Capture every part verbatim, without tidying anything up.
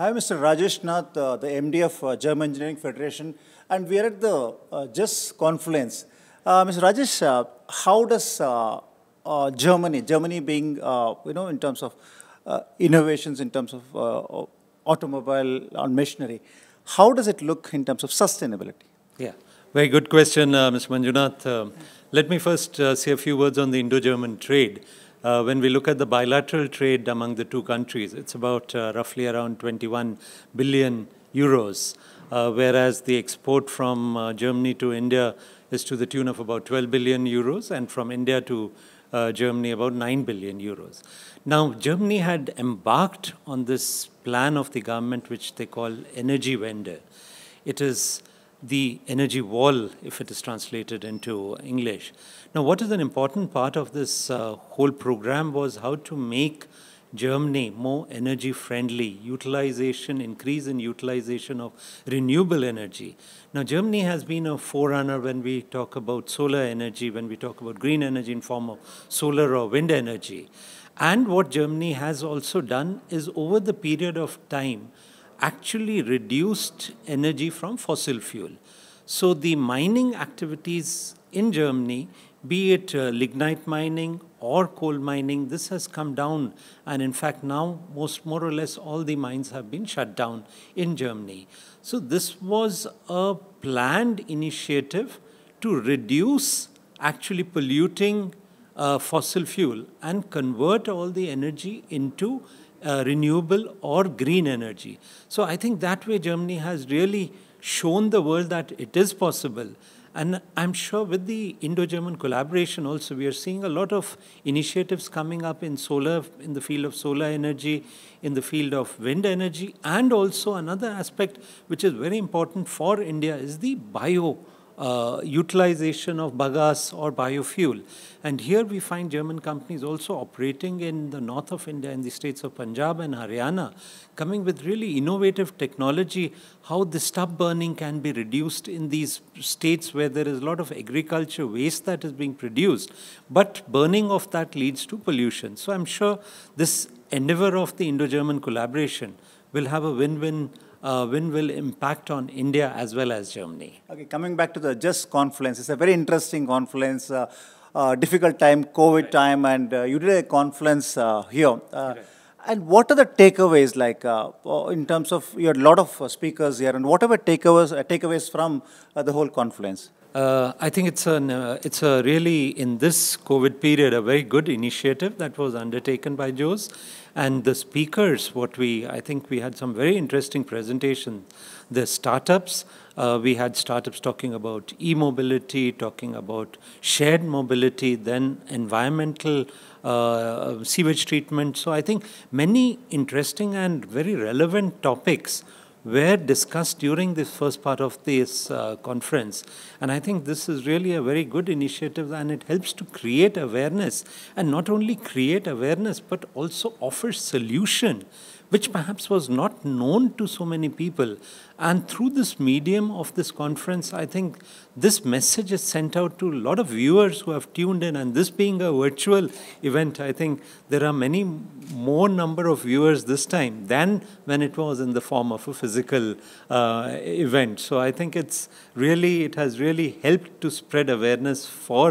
I am Mister Rajesh Nath, uh, the M D of uh, German Engineering Federation, and we are at the uh, GES Confluence. Uh, Mister Rajesh, uh, how does uh, uh, Germany, Germany being, uh, you know, in terms of uh, innovations, in terms of uh, automobile and machinery, how does it look in terms of sustainability? Yeah, very good question, uh, Mister Manjunath. Uh, let me first uh, say a few words on the Indo-German trade. Uh, when we look at the bilateral trade among the two countries, it's about uh, roughly around twenty-one billion euros, uh, whereas the export from uh, Germany to India is to the tune of about twelve billion euros, and from India to uh, Germany about nine billion euros. Now, Germany had embarked on this plan of the government which they call energy Wende. It is the energy wall, if it is translated into English. Now, what is an important part of this uh, whole program was how to make Germany more energy friendly, utilization, increase in utilization of renewable energy. Now, Germany has been a forerunner when we talk about solar energy, when we talk about green energy in form of solar or wind energy. And what Germany has also done is, over the period of time, actually reduced energy from fossil fuel. So the mining activities in Germany, be it uh, lignite mining or coal mining, this has come down, and in fact now most more or less all the mines have been shut down in Germany. So this was a planned initiative to reduce actually polluting uh, fossil fuel and convert all the energy into Uh, renewable or green energy. So I think that way Germany has really shown the world that it is possible. And I'm sure with the Indo-German collaboration also, we are seeing a lot of initiatives coming up in solar, in the field of solar energy, in the field of wind energy, and also another aspect which is very important for India is the bio Uh, utilization of bagasse or biofuel. And here we find German companies also operating in the north of India, in the states of Punjab and Haryana, coming with really innovative technology, how the stub burning can be reduced in these states where there is a lot of agriculture waste that is being produced, but burning of that leads to pollution. So I'm sure this endeavor of the Indo-German collaboration will have a win-win Uh, when will impact on India as well as Germany. Okay, coming back to the GES Confluence, it's a very interesting confluence, uh, uh, difficult time, COVID right. time, and uh, you did a confluence uh, here. Uh, right. And what are the takeaways like uh, in terms of, you had a lot of speakers here, and what are the takeaways, uh, takeaways from uh, the whole confluence? Uh, I think it's, an, uh, it's a really, in this COVID period, a very good initiative that was undertaken by GES. And the speakers, what we, I think we had some very interesting presentations. The startups, uh, we had startups talking about e-mobility, talking about shared mobility, then environmental uh, sewage treatment. So I think many interesting and very relevant topics were discussed during this first part of this uh, conference. And I think this is really a very good initiative, and it helps to create awareness, and not only create awareness, but also offer solution, which perhaps was not known to so many people. And through this medium of this conference, I think this message is sent out to a lot of viewers who have tuned in. And this being a virtual event, I think there are many more number of viewers this time than when it was in the form of a physical uh, event. So I think it's really, it has really helped to spread awareness for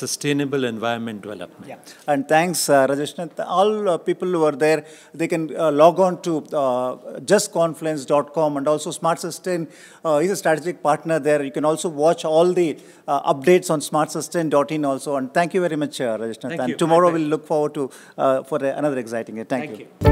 sustainable environment development. Yeah. And thanks, uh, Rajesh Nath. All uh, people who are there, they can uh, log on to uh, just confluence dot com, and also SmartSustain uh, is a strategic partner there. You can also watch all the uh, updates on smart sustain dot in also. And thank you very much, uh, Rajesh Nath. Thank and you. Tomorrow we'll look forward to uh, for another exciting day. Thank, thank you. you.